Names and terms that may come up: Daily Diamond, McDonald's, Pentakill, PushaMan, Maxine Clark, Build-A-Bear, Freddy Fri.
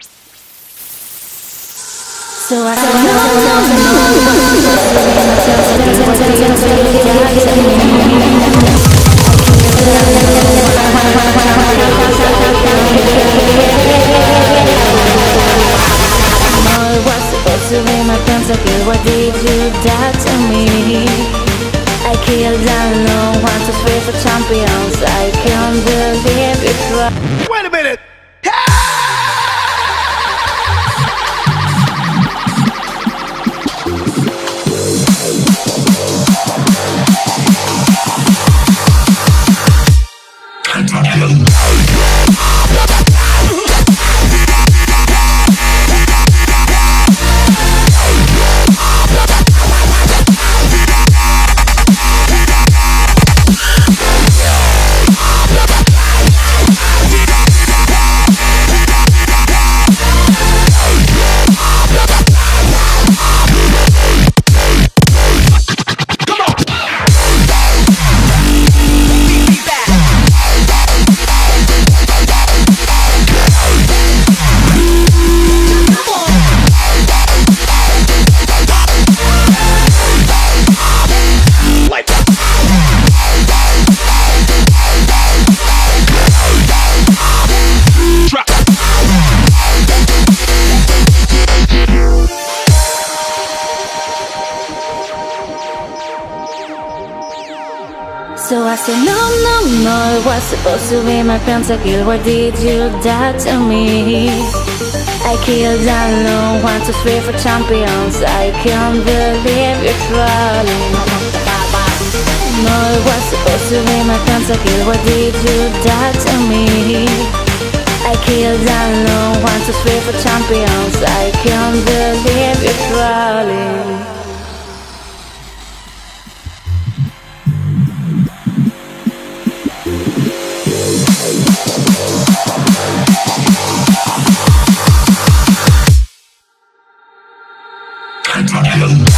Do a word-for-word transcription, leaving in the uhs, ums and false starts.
So I know it was supposed to be my Pentakill. Why did you die to me? I killed down no one, two, three for champions. I can't believe it's right. Wait a minute! So I said no, no, no, it was supposed to be my Pentakill. Why did you die to me? I killed down low, one, two, three for champions. I can't believe you're trolling. No, it was supposed to be my Pentakill. Why did you die to me? I killed down low, one, two, three for champions. I can't believe you're trolling. Pentakill.